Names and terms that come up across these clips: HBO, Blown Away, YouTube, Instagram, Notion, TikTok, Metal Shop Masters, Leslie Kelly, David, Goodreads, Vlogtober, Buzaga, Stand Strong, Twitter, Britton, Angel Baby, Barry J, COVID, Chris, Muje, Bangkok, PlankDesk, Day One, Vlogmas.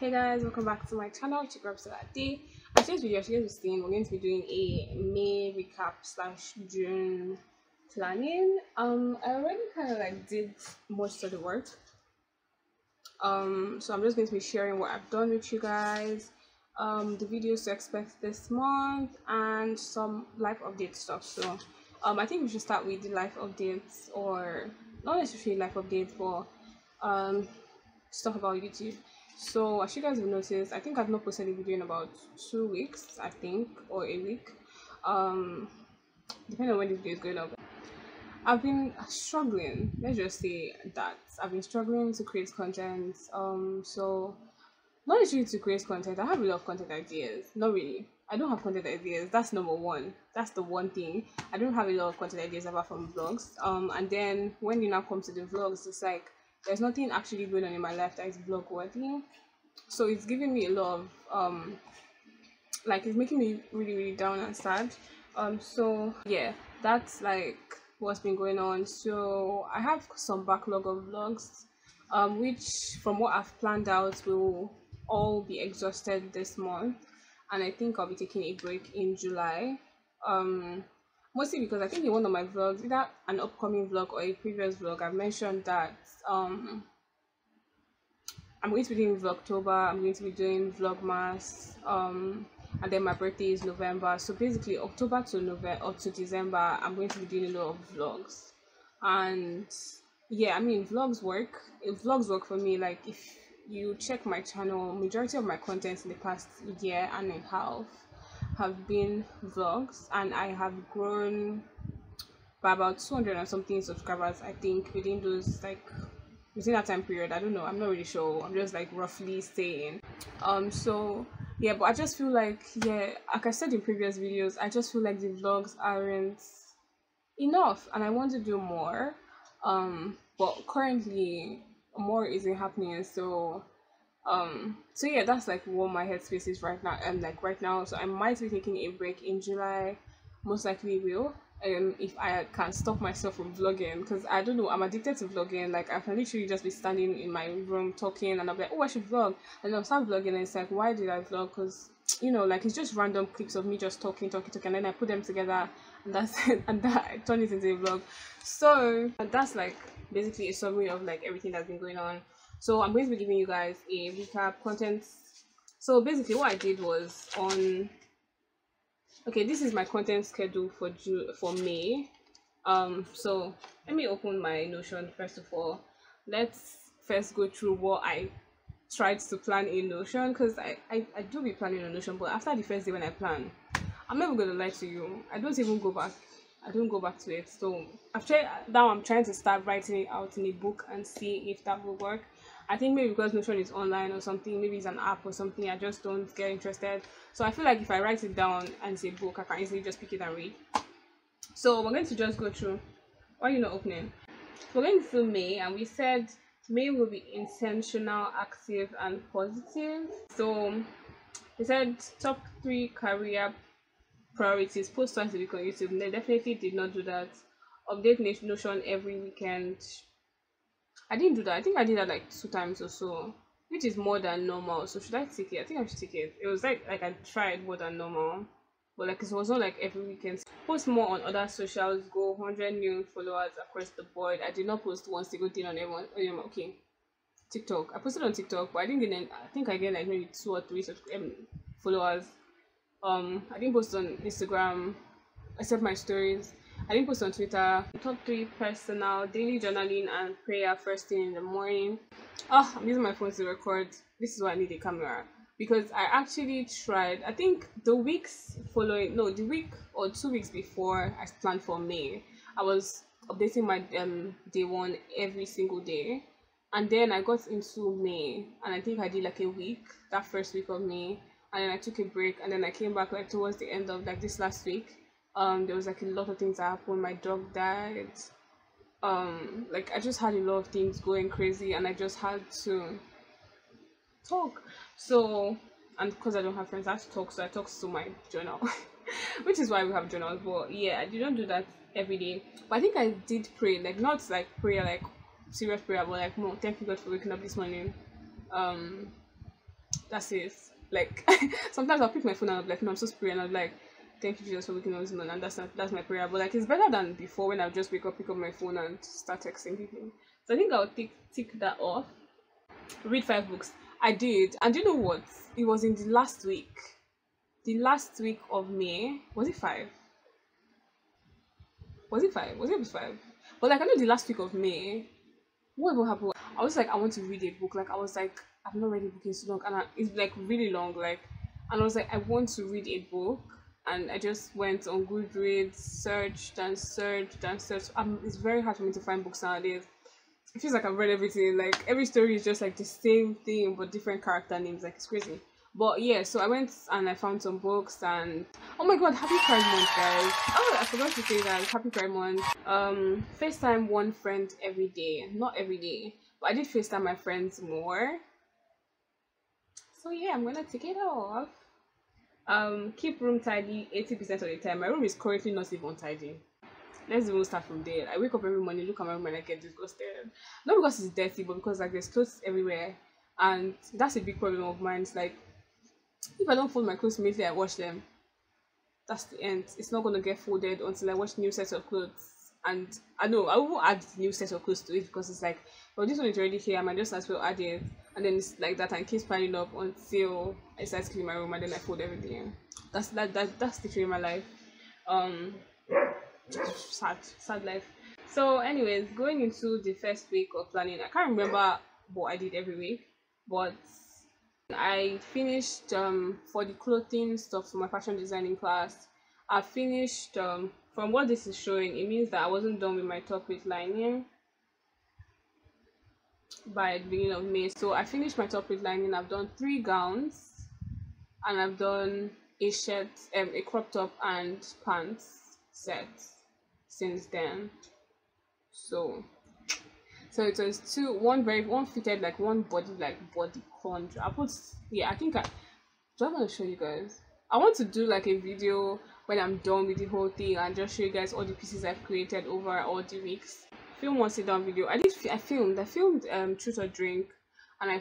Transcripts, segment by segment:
Hey guys, welcome back to my channel. It's your girl Buzaga. And today's video, we're going to be doing a May recap slash June planning. I already kind of like did most of the work, so I'm just going to be sharing what I've done with you guys, the videos to expect this month, and some life update stuff. So I think we should start with the life updates, or not necessarily life updates, but stuff about YouTube. So as you guys have noticed, I think I've not posted a video in about 2 weeks, I think, or a week, depending on when this video is going up. I've been struggling, let's just say that. I've been struggling to create content, so not literally to create content. I have a lot of content ideas. Not really, I don't have content ideas. That's number one. That's the one thing. I don't have a lot of content ideas apart from vlogs, and then when you now come to the vlogs, it's like there's nothing actually going on in my life that is vlog worthy. So it's giving me a lot of like, it's making me really down and sad. So yeah, that's like what's been going on. So I have some backlog of vlogs, which from what I've planned out will all be exhausted this month, and I think I'll be taking a break in July, mostly because I think in one of my vlogs, either an upcoming vlog or a previous vlog, I mentioned that I'm going to be doing Vlogtober, I'm going to be doing Vlogmas, and then my birthday is November. So basically October to November or to December, I'm going to be doing a lot of vlogs. And yeah, I mean, vlogs work for me. Like, if you check my channel, majority of my contents in the past year and a half have been vlogs, and I have grown by about 200 and something subscribers, I think, within those, like, within that time period. I don't know, I'm not really sure, I'm just like roughly saying. So yeah, but I just feel like, yeah, like I said in previous videos, I just feel like the vlogs aren't enough and I want to do more, but currently more isn't happening. So so yeah, that's like what my headspace is right now, and like right now. So I might be taking a break in July, most likely will, if I can stop myself from vlogging, because I don't know, I'm addicted to vlogging. Like, I can literally just be standing in my room talking and I'll be like, oh, I should vlog, and I'll start vlogging, and it's like, why did I vlog? Because, you know, like, it's just random clips of me just talking, and then I put them together, and that's it, and that, I turn it into a vlog. So that's like basically a summary of like everything that's been going on. So I'm going to be giving you guys a recap content. So basically what I did was on, okay, this is my content schedule for May. So let me open my Notion first of all. Let's first go through what I tried to plan in Notion, because I do be planning on Notion, but after the first day when I plan, I'm never gonna lie to you, I don't even go back. I don't go back to it. So I'm trying to start writing it out in a book and see if that will work. I think maybe because Notion is online or something, maybe it's an app or something, I just don't get interested. So I feel like if I write it down and it's a book, I can easily just pick it and read. So we're going to just go through. Why are you not opening? So we're going through May, and we said May will be intentional, active, and positive. So we said top 3 career priorities: post twice a week on YouTube. And they definitely did not do that. Update Notion every weekend. I didn't do that. I think I did that like 2 times or so, which is more than normal. So should I take it? I think I should take it. It was like I tried more than normal, but like it was not like every weekend. Post more on other socials. Go 100 new followers across the board. I did not post one single thing on everyone. Okay, TikTok. I posted on TikTok, but I didn't get. I think I get like maybe 2 or 3 followers. I didn't post on Instagram except my stories. I didn't post on Twitter. Top 3 personal: daily journaling and prayer first thing in the morning. Oh, I'm using my phone to record. This is why I need a camera, because I actually tried, I think the weeks following, no, the week or 2 weeks before I planned for May, I was updating my Day One every single day, and then I got into May, and I think I did like a week, that first week of May, and then I took a break, and then I came back like towards the end of like this last week. There was like a lot of things that happened. My dog died, like I just had a lot of things going crazy, and I just had to talk. So, and because I don't have friends, I have to talk, so I talk to my journal, which is why we have journals. But yeah, I didn't do that every day, but I think I did pray, like not like prayer, like serious prayer, but like, no, thank you God for waking up this morning. that's it. Like sometimes I'll pick my phone and I'll be like, no, I'm so sprayed, and I'll be like, thank you Jesus for waking up this morning, and that's my prayer. But like it's better than before when I just wake up, pick up my phone and start texting people. So I think I'll tick that off. Read 5 books. I did, and you know what? It was in the last week of May. Was it 5? Was it 5? Was it 5? But like I know the last week of May, what happened? I was like, I want to read a book. Like I was like, I've not read a book in so long, and it's like really long. Like, and I was like, I want to read a book, and I just went on Goodreads, searched. It's very hard for me to find books nowadays. It feels like I've read everything. Like every story is just like the same thing but different character names. Like it's crazy. But yeah, so I went and I found some books. And oh my god, happy Pride Month, guys. Oh, I forgot to say that. Happy Pride Month. FaceTime one friend every day. Not every day, but I did FaceTime my friends more. So yeah, I'm gonna take it off. Keep room tidy 80% of the time. My room is currently not even tidy. Let's even start from there. I wake up every morning, look at my room, and I get disgusted. Not because it's dirty, but because like there's clothes everywhere, and that's a big problem of mine. It's like if I don't fold my clothes immediately, I wash them. That's the end. It's not gonna get folded until I wash new sets of clothes. And I know I will add new sets of clothes to it because it's like, well, this one is already here. I might just as well add it, and then it's like that and keeps piling up until I start cleaning my room, and then I fold everything. That's the dream of my life. Sad life. So anyways, going into the first week of planning, I can't remember what I did every week, but I finished for the clothing stuff for my fashion designing class. I finished from what this is showing, it means that I wasn't done with my top with lining by the beginning of May. So I finished my top with lining. I've done 3 gowns, and I've done a shirt, a crop top and pants set since then. So it was 2, 1 fitted, like one body, like bodycon. I put, yeah, I think I do. I want to show you guys. I want to do like a video when I'm done with the whole thing and just show you guys all the pieces I've created over all the weeks. Film one sit down video. I filmed Truth or Drink, and I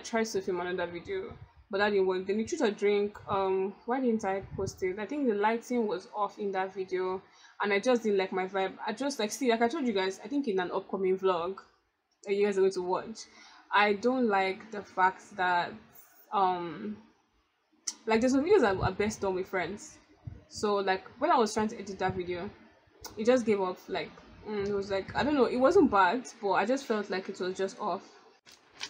tried to film another video, but that didn't work. The Truth or Drink, why didn't I post it? I think the lighting was off in that video, and I just didn't like my vibe. I just like, see, like I told you guys, I think in an upcoming vlog that you guys are going to watch, I don't like the fact that like there's some videos that are best done with friends. So like when I was trying to edit that video, it just gave up. Like it was like, I don't know, it wasn't bad, but I just felt like it was just off.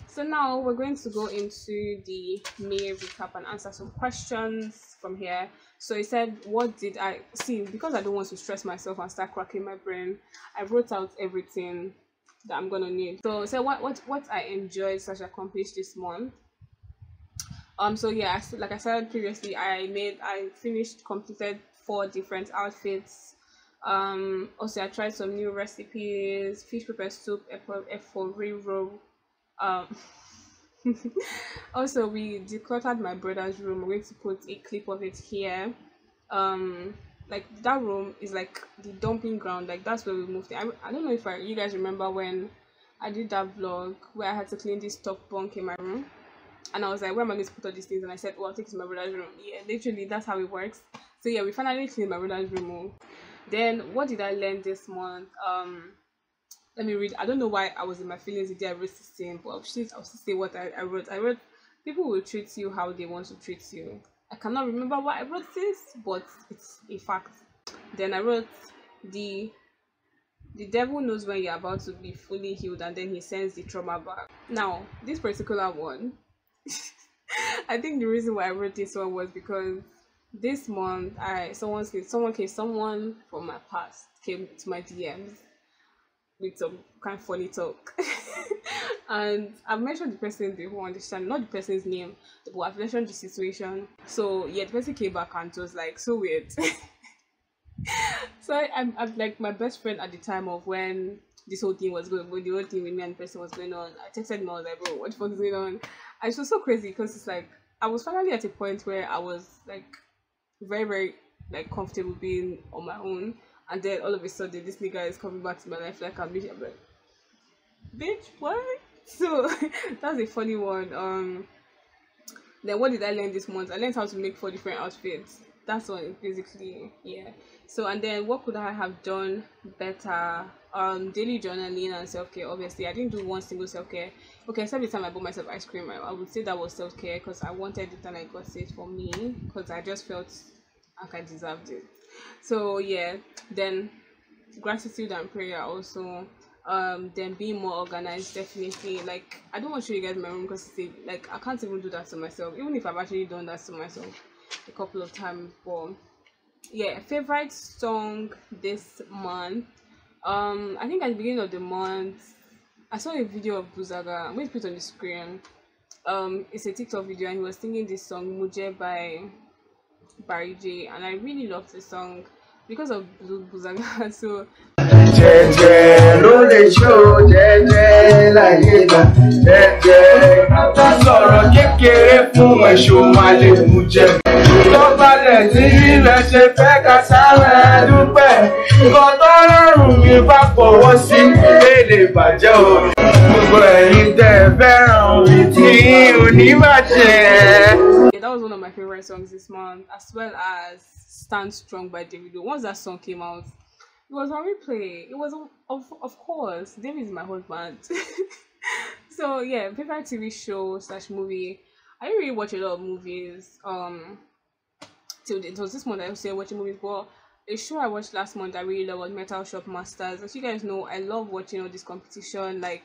So now we're going to go into the May recap and answer some questions from here. So it said, what did I see? Because I don't want to stress myself and start cracking my brain, I wrote out everything that I'm gonna need. So it said, what I enjoyed slash accomplished this month. So yeah, like I said previously, completed 4 different outfits. Also I tried some new recipes: fish pepper soup, efforiro. Also we decluttered my brother's room. I'm going to put a clip of it here. Like that room is like the dumping ground. Like that's where we moved. I don't know if you guys remember when I did that vlog where I had to clean this top bunk in my room, and I was like, where am I going to put all these things? And I said, well, I'll take it to my brother's room. Yeah, literally that's how it works. So yeah, we finally cleaned my brother's room all. Then what did I learn this month? Let me read. I don't know why I was in my feelings today. I wrote 16, but I'll just say what I wrote. I wrote, people will treat you how they want to treat you. I cannot remember why I wrote this, but it's a fact. Then I wrote, the devil knows when you're about to be fully healed, and then he sends the trauma back. Now, this particular one, I think the reason why I wrote this one was because this month, someone from my past came to my DMs with some kind of funny talk. And I've mentioned the person before on this channel, not the person's name, but I've mentioned the situation. So yeah, the person came back and was like, so weird. So I'm like, my best friend at the time of when this whole thing was going on, the whole thing with me and the person was going on, I texted him. I was like, bro, what the fuck is going on? And it was so crazy because it's like, I was finally at a point where I was like very, very like comfortable being on my own. And then all of a sudden, this nigga is coming back to my life like a bitch. I'm like, bitch, what? So that's a funny one. Then what did I learn this month? I learned how to make 4 different outfits. That's all, basically, yeah. So, and then what could I have done better? Daily journaling and self-care. Obviously, I didn't do one single self-care. Okay, except the time I bought myself ice cream, I would say that was self-care because I wanted it and I got it for me because I just felt like I deserved it. So, yeah, then gratitude and prayer also. Then being more organized, definitely. Like, I don't want to show you guys my room because like I can't even do that to myself, even if I've actually done that to myself a couple of times. But yeah, favorite song this month. I think at the beginning of the month I saw a video of Buzaga. I'm going to put it on the screen. It's a TikTok video and he was singing this song Muje by Barry J, and I really loved the song because of Buzaga. So yeah, that was one of my favorite songs this month, as well as Stand Strong by David. Once that song came out, it was on replay. It was, of course, David is my husband. So yeah, favorite TV show / movie. I didn't really watch a lot of movies. Till it was this month I was still watching movies, but a show I watched last month I really loved was Metal Shop Masters. As you guys know, I love watching all this competition, like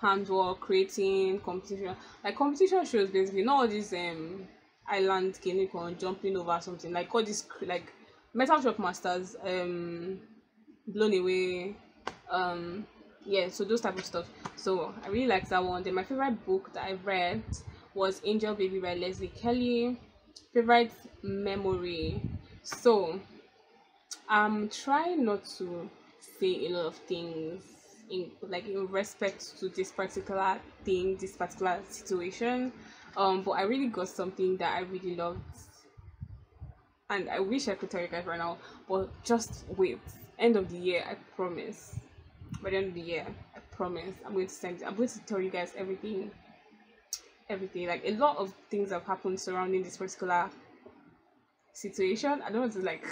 handwork, creating, competition, like competition shows basically. Not all these island gaming or jumping over something, like all this like Metal Shop Masters, Blown Away, yeah, so those type of stuff. So I really like that one. Then my favorite book that I read was Angel Baby by Leslie Kelly. Favorite memory. So I'm trying not to say a lot of things in respect to this particular thing, this particular situation. But I really got something that I really loved. And I wish I could tell you guys right now, but just wait. End of the year, I promise. By the end of the year, I promise. I'm going to tell you guys everything. Everything. Like, a lot of things have happened surrounding this particular situation. I don't want to, like,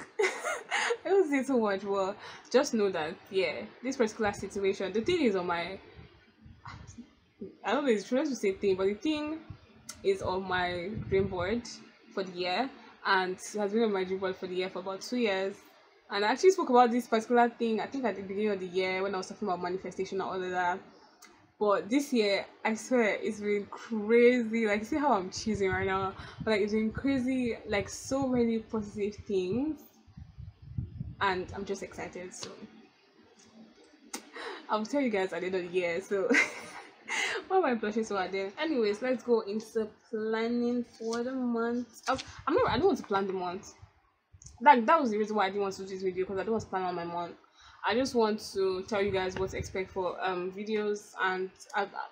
I don't say too much, but just know that, yeah, this particular situation, the thing is on my, I don't know if it's true to say thing, but the thing is on my dream board for the year. And it has been on my dream board for the year for about 2 years. And I actually spoke about this particular thing, I think at the beginning of the year when I was talking about manifestation and all of that. But this year, I swear, it's been crazy. Like, see how I'm cheesing right now? But like, it's been crazy, like so many positive things. And I'm just excited, so I'll tell you guys at the end of the year, so why am I blushing so hard then? Anyways, let's go into planning for the month. I don't want to plan the month. That was the reason why I didn't want to do this video, because I don't want to plan on my month. I just want to tell you guys what to expect for videos, and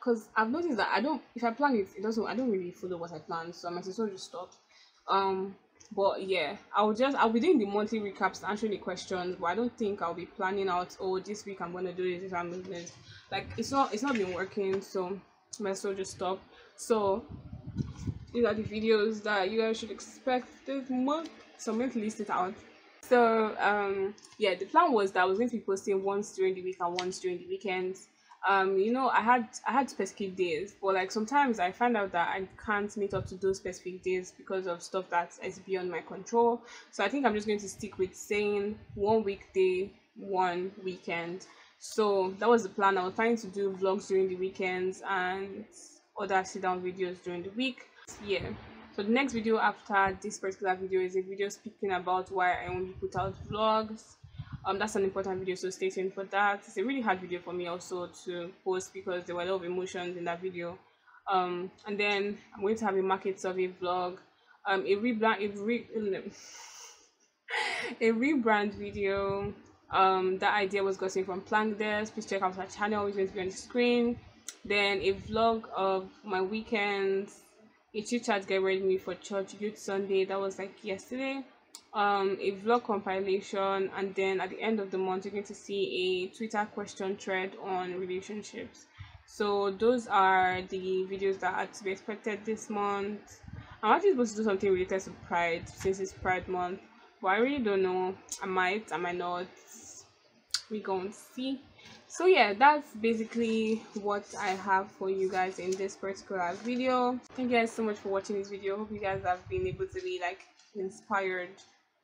because I've noticed that if I plan it, I don't really follow what I plan, so I might as well just stop. But yeah, I'll be doing the monthly recaps, answering the questions, but I don't think I'll be planning out, oh, this week I'm gonna do this, I'm doing this. Like, it's not been working, so I might as well just stop. So these are the videos that you guys should expect this month. So I'm going to list it out. So yeah, the plan was that I was going to be posting once during the week and once during the weekends. You know, I had specific days, but like sometimes I find out that I can't meet up to those specific days because of stuff that is beyond my control. So I think I'm just going to stick with saying one weekday, one weekend. So that was the plan. I was trying to do vlogs during the weekends and other sit-down videos during the week. Yeah. So the next video after this particular video is a video speaking about why I only put out vlogs. That's an important video, so stay tuned for that. It's a really hard video for me also to post because there were a lot of emotions in that video. And then I'm going to have a market survey vlog, a rebrand video. That idea was gotten from PlankDesk. Please check out her channel, it's going to be on the screen. Then a vlog of my weekends. A chit chat get ready me for church youth Sunday, that was like yesterday. A vlog compilation, and then at the end of the month you're going to see a Twitter question thread on relationships. So those are the videos that are to be expected this month. I'm actually supposed to do something related to Pride since it's Pride Month, but I really don't know. I might not. We're gonna see. So yeah, that's basically what I have for you guys in this particular video. Thank you guys so much for watching this video. Hope you guys have been able to be like inspired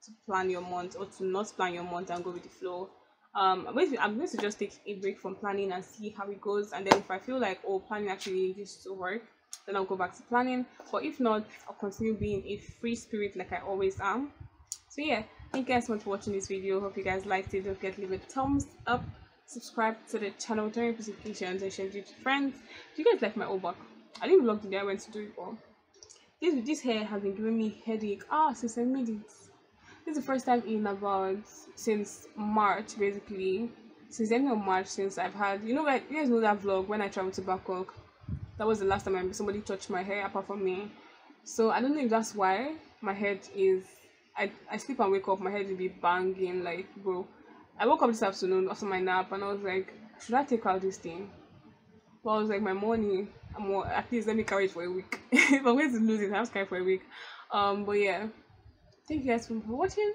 to plan your month or to not plan your month and go with the flow. I'm going to just take a break from planning and see how it goes, and then if I feel like, oh, planning actually needs to work, then I'll go back to planning. But if not, I'll continue being a free spirit like I always am. So yeah, thank you guys so much for watching this video. Hope you guys liked it. Don't forget to leave a thumbs up, subscribe to the channel, turn on notifications, and share it to friends. Do you guys like my old back? I didn't vlog the day I went to do it all. This hair has been giving me headache since I made it. This is the first time in about since March, basically since the end of March, since I've had, you know, like, you guys know that vlog when I traveled to Bangkok. That was the last time somebody touched my hair apart from me. So I don't know if that's why my head is, I sleep and wake up, my head will be banging like, bro. I woke up this afternoon after my nap and I was like, should I take out this thing? But I was like, my money, at least let me carry it for a week. If I'm going to lose it, I have to carry it for a week. But yeah, thank you guys for watching.